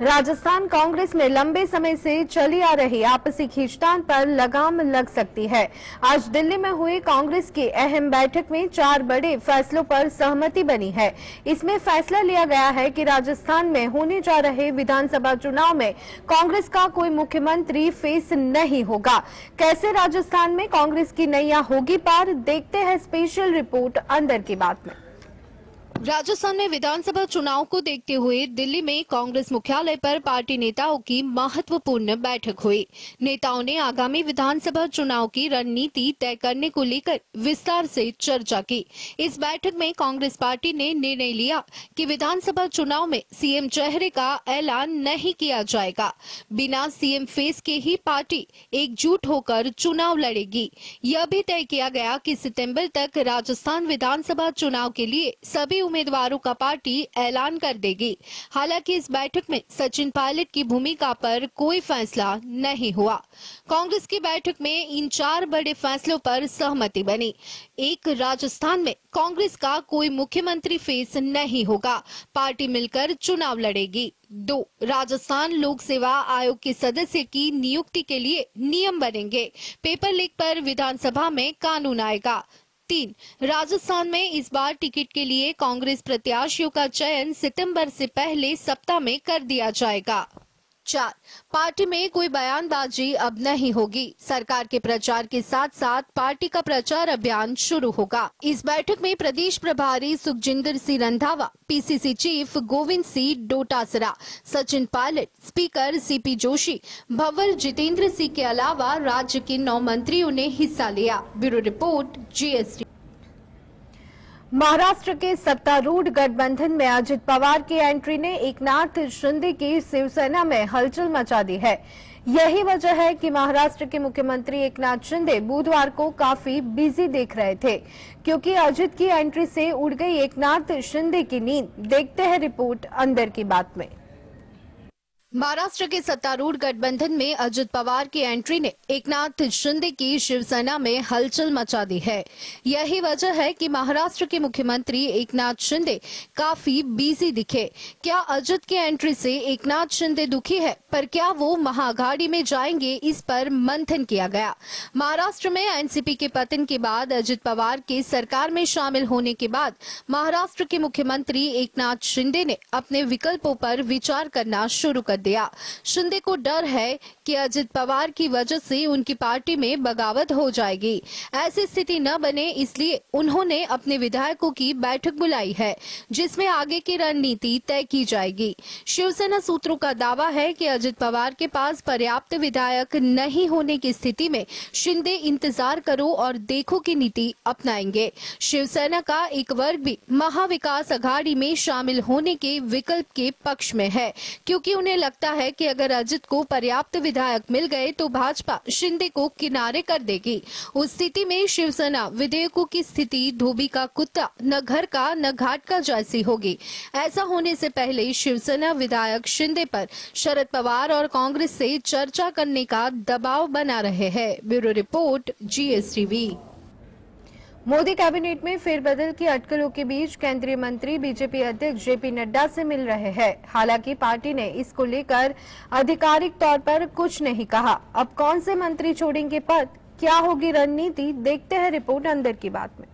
राजस्थान कांग्रेस में लंबे समय से चली आ रही आपसी खींचतान पर लगाम लग सकती है। आज दिल्ली में हुई कांग्रेस की अहम बैठक में 4 बड़े फैसलों पर सहमति बनी है। इसमें फैसला लिया गया है कि राजस्थान में होने जा रहे विधानसभा चुनाव में कांग्रेस का कोई मुख्यमंत्री फेस नहीं होगा। कैसे राजस्थान में कांग्रेस की नैया होगी पार, देखते हैं स्पेशल रिपोर्ट अंदर की बात में। राजस्थान में विधानसभा चुनाव को देखते हुए दिल्ली में कांग्रेस मुख्यालय पर पार्टी नेताओं की महत्वपूर्ण बैठक हुई। नेताओं ने आगामी विधानसभा चुनाव की रणनीति तय करने को लेकर विस्तार से चर्चा की। इस बैठक में कांग्रेस पार्टी ने निर्णय लिया कि विधानसभा चुनाव में सीएम चेहरे का ऐलान नहीं किया जाएगा। बिना सीएम फेस के ही पार्टी एकजुट होकर चुनाव लड़ेगी। यह भी तय किया गया कि सितंबर तक राजस्थान विधानसभा चुनाव के लिए सभी उम्मीदवारों का पार्टी ऐलान कर देगी। हालांकि इस बैठक में सचिन पायलट की भूमिका पर कोई फैसला नहीं हुआ। कांग्रेस की बैठक में इन 4 बड़े फैसलों पर सहमति बनी। एक, राजस्थान में कांग्रेस का कोई मुख्यमंत्री फेस नहीं होगा, पार्टी मिलकर चुनाव लड़ेगी। 2, राजस्थान लोक सेवा आयोग के सदस्य की नियुक्ति के लिए नियम बनेंगे, पेपर लीक पर विधानसभा में कानून आएगा। 3, राजस्थान में इस बार टिकट के लिए कांग्रेस प्रत्याशियों का चयन सितंबर से पहले सप्ताह में कर दिया जाएगा। 4, पार्टी में कोई बयानबाजी अब नहीं होगी, सरकार के प्रचार के साथ साथ पार्टी का प्रचार अभियान शुरू होगा। इस बैठक में प्रदेश प्रभारी Sukhjinder Singh Randhawa, PCC chief Govind Singh Dotasra, Sachin Pilot, speaker CP Joshi, Bhanwar Jitendra Singh के अलावा राज्य के 9 मंत्रियों ने हिस्सा लिया। Bureau report GST. महाराष्ट्र के सत्तारूढ़ गठबंधन में अजित पवार की एंट्री ने एकनाथ शिंदे की शिवसेना में हलचल मचा दी है। यही वजह है कि महाराष्ट्र के मुख्यमंत्री एकनाथ शिंदे बुधवार को काफी बिजी देख रहे थे, क्योंकि अजित की एंट्री से उड़ गई एकनाथ शिंदे की नींद। देखते हैं रिपोर्ट अंदर की बात में। महाराष्ट्र के सत्तारूढ़ गठबंधन में अजित पवार की एंट्री ने एकनाथ शिंदे की शिवसेना में हलचल मचा दी है। यही वजह है कि महाराष्ट्र के मुख्यमंत्री एकनाथ शिंदे काफी बिजी दिखे। क्या अजित की एंट्री से एकनाथ शिंदे दुखी है, पर क्या वो महाअघाड़ी में जाएंगे, इस पर मंथन किया गया। महाराष्ट्र में एनसीपी के पतन के बाद अजित पवार के सरकार में शामिल होने के बाद महाराष्ट्र के मुख्यमंत्री एकनाथ शिंदे ने अपने विकल्पों पर विचार करना शुरू कर दिया। शिंदे को डर है कि अजित पवार की वजह से उनकी पार्टी में बगावत हो जाएगी। ऐसी स्थिति न बने, इसलिए उन्होंने अपने विधायकों की बैठक बुलाई है, जिसमें आगे की रणनीति तय की जाएगी। शिवसेना सूत्रों का दावा है कि अजित पवार के पास पर्याप्त विधायक नहीं होने की स्थिति में शिंदे इंतजार करो और देखो की नीति अपनाएंगे। शिवसेना का एक वर्ग भी महाविकास अघाड़ी में शामिल होने के विकल्प के पक्ष में है, क्योंकि उन्हें लगता है कि अगर अजित को पर्याप्त विधायक मिल गए तो भाजपा शिंदे को किनारे कर देगी। उस स्थिति में शिवसेना विधेयकों की स्थिति धोबी का कुत्ता न घर का न घाट का जैसी होगी। ऐसा होने से पहले शिवसेना विधायक शिंदे पर शरद पवार और कांग्रेस से चर्चा करने का दबाव बना रहे हैं। Bureau report GSTV. Modi cabinet में फेरबदल की अटकलों के बीच केंद्रीय मंत्री बीजेपी अध्यक्ष जे पी नड्डा से मिल रहे हैं। हालांकि पार्टी ने इसको लेकर आधिकारिक तौर पर कुछ नहीं कहा। अब कौन से मंत्री छोड़ेंगे पद, क्या होगी रणनीति, देखते हैं रिपोर्ट अंदर की बात में।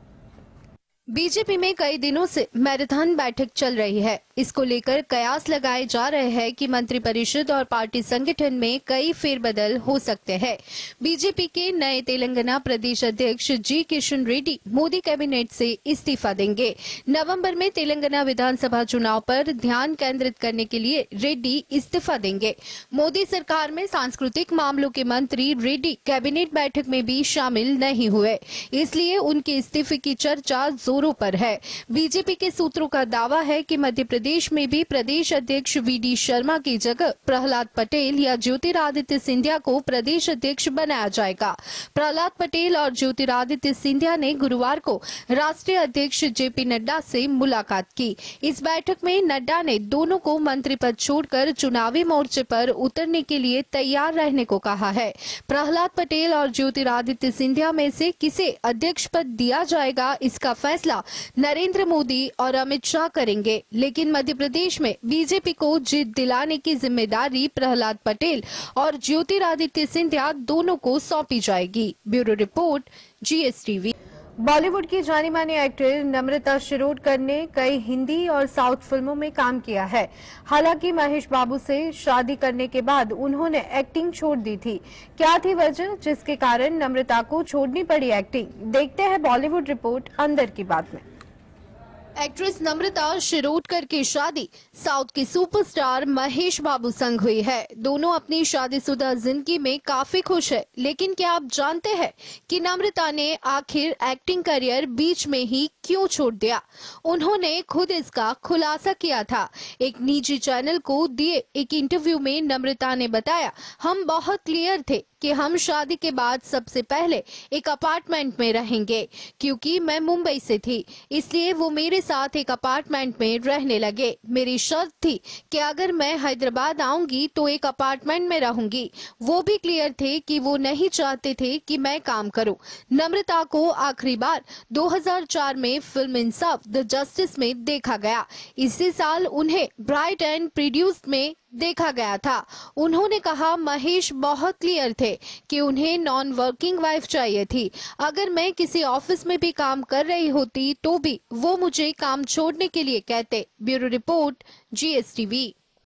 बीजेपी में कई दिनों से मैराथन बैठक चल रही है। इसको लेकर कयास लगाए जा रहे हैं कि मंत्रिपरिषद और पार्टी संगठन में कई फेरबदल हो सकते हैं। बीजेपी के नए तेलंगाना प्रदेश अध्यक्ष जी किशन रेड्डी मोदी कैबिनेट से इस्तीफा देंगे। नवंबर में तेलंगाना विधानसभा चुनाव पर ध्यान केंद्रित करने के लिए रेड्डी इस्तीफा देंगे। मोदी सरकार में सांस्कृतिक मामलों के मंत्री रेड्डी कैबिनेट बैठक में भी शामिल नहीं हुए, इसलिए उनके इस्तीफे की चर्चा जोरों पर है। बीजेपी के सूत्रों का दावा है कि मध्य प्रदेश में भी प्रदेश अध्यक्ष VD शर्मा की जगह प्रहलाद पटेल या ज्योतिरादित्य सिंधिया को प्रदेश अध्यक्ष बनाया जाएगा। प्रहलाद पटेल और ज्योतिरादित्य सिंधिया ने गुरुवार को राष्ट्रीय अध्यक्ष JP नड्डा से मुलाकात की। इस बैठक में नड्डा ने दोनों को मंत्री पद छोड़कर चुनावी मोर्चे पर उतरने के लिए तैयार रहने को कहा है। प्रहलाद पटेल और ज्योतिरादित्य सिंधिया में से किसे अध्यक्ष पद दिया जाएगा, इसका फैसला नरेंद्र मोदी और अमित शाह करेंगे, लेकिन मध्य प्रदेश में बीजेपी को जीत दिलाने की जिम्मेदारी प्रहलाद पटेल और ज्योतिरादित्य सिंधिया दोनों को सौंपी जाएगी। Bureau report GSTV। बॉलीवुड की जानी मानी एक्ट्रेस नम्रता शिरोडकर ने कई हिंदी और साउथ फिल्मों में काम किया है। हालांकि महेश बाबू से शादी करने के बाद उन्होंने एक्टिंग छोड़ दी थी। क्या थी वजह जिसके कारण नम्रता को छोड़नी पड़ी एक्टिंग? देखते हैं बॉलीवुड रिपोर्ट अंदर की बात में। एक्ट्रेस नम्रता शिरोडकर की शादी साउथ के सुपरस्टार महेश बाबू संग हुई है। दोनों अपनी शादीशुदा जिंदगी में काफी खुश है, लेकिन क्या आप जानते हैं कि नम्रता ने आखिर एक्टिंग करियर बीच में ही क्यों छोड़ दिया? उन्होंने खुद इसका खुलासा किया था। एक निजी चैनल को दिए एक इंटरव्यू में नम्रता ने बताया, हम बहुत क्लियर थे कि हम शादी के बाद सबसे पहले एक अपार्टमेंट में रहेंगे। क्योंकि मैं मुंबई से थी, इसलिए वो मेरे साथ एक अपार्टमेंट में रहने लगे। मेरी शर्त थी कि अगर मैं हैदराबाद आऊंगी तो एक अपार्टमेंट में रहूंगी। वो भी क्लियर थे कि वो नहीं चाहते थे कि मैं काम करूं। नम्रता को आखिरी बार 2004 में फिल्म इंसाफ द जस्टिस में देखा गया। इसी साल उन्हें ब्राइट एंड प्रिड्यूस में देखा गया था। उन्होंने कहा, महेश बहुत क्लियर थे कि उन्हें नॉन वर्किंग वाइफ चाहिए थी। अगर मैं किसी ऑफिस में भी काम कर रही होती तो भी वो मुझे काम छोड़ने के लिए कहते। Bureau report GSTV।